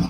Hey!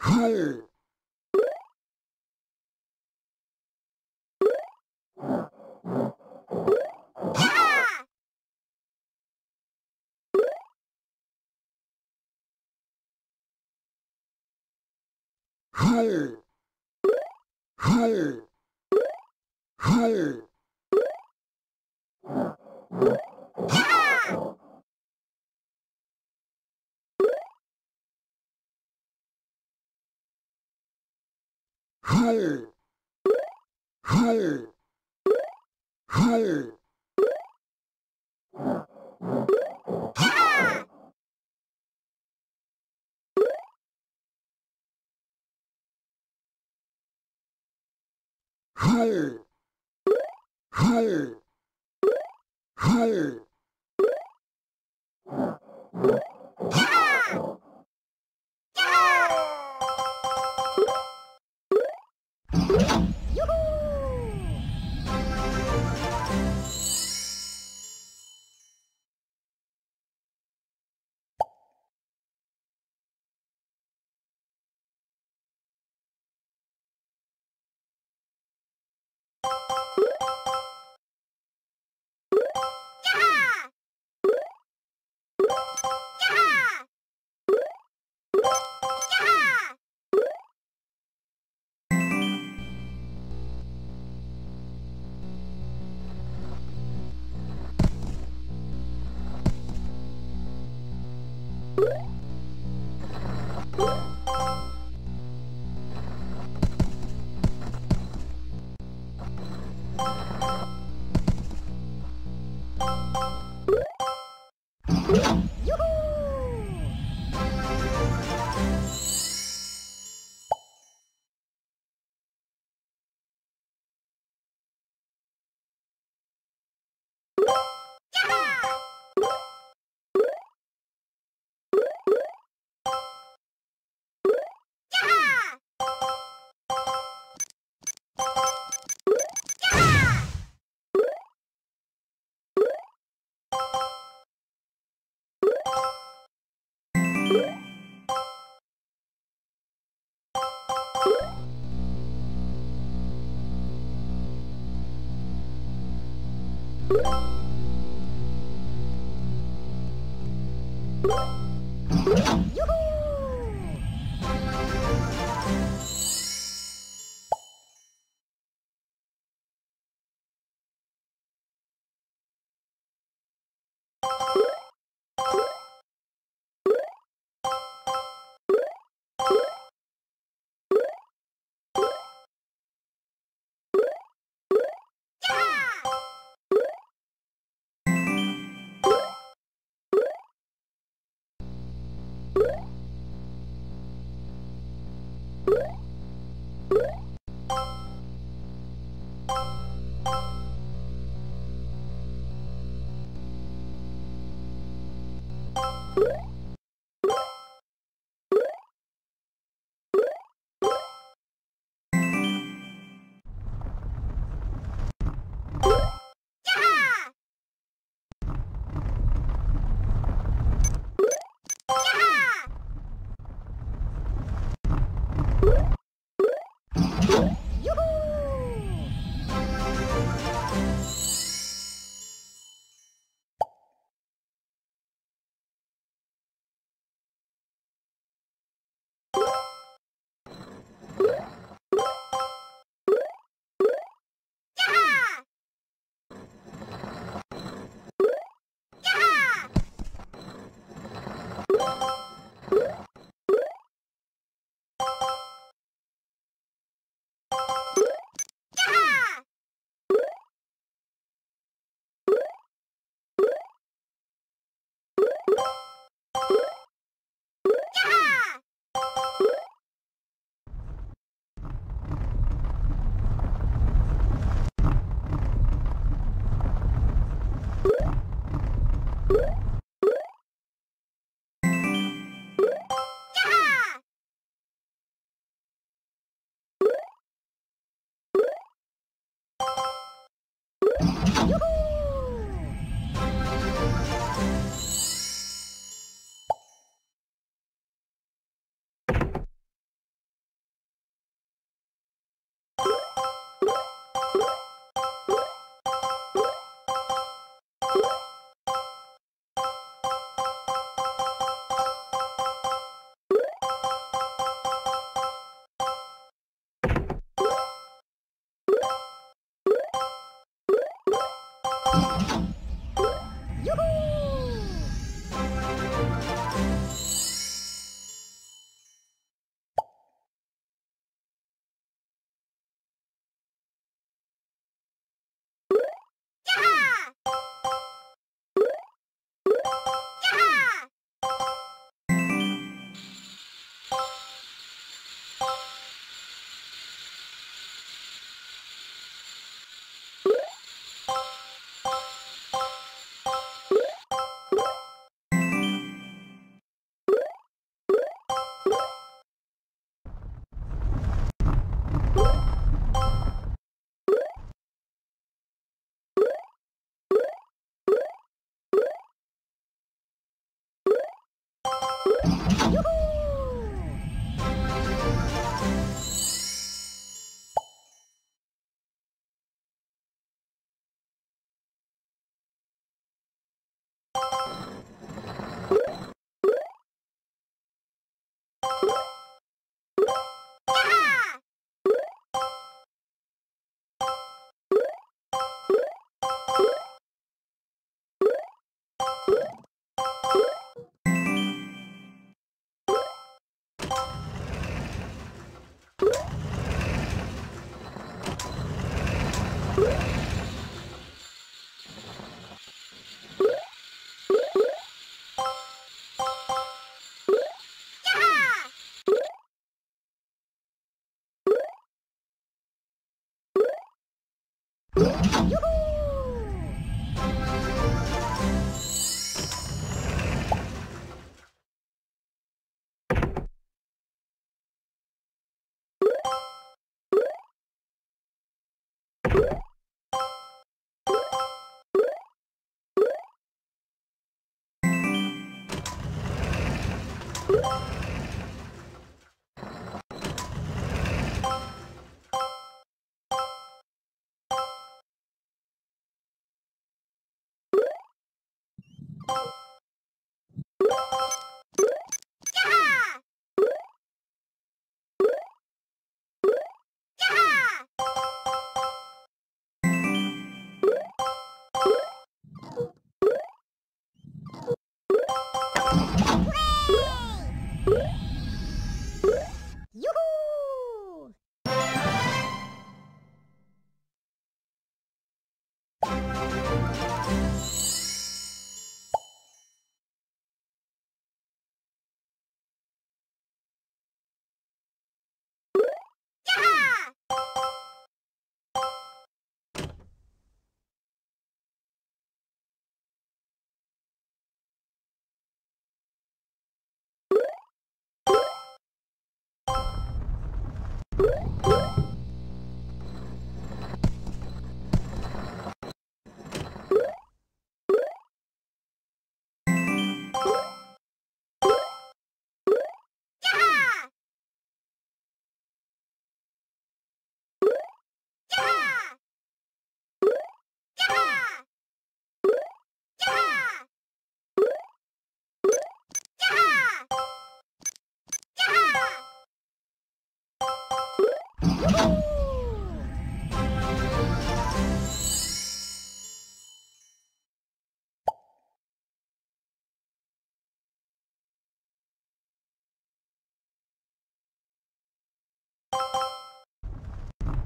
Hey! Hey! Hey! Higher, higher, higher. Ha! Higher, higher, higher. Ha! Yoo-hoo!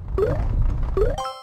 What?